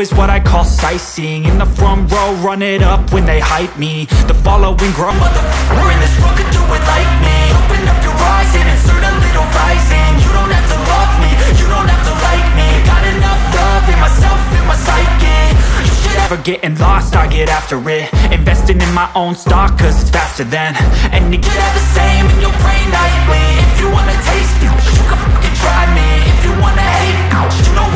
is what I call sightseeing. In the front row, run it up when they hype me. The following grow. Motherfucker, in this world could do it like me. Open up your eyes and insert a little rise in. You don't have to love me, you don't have to like me. Got enough love in myself, in my psyche. You should ever getting lost, I get after it. Investing in my own stock, cause it's faster than and you get the same in your brain nightly. If you wanna taste me, you can fucking try me. If you wanna hate me, you know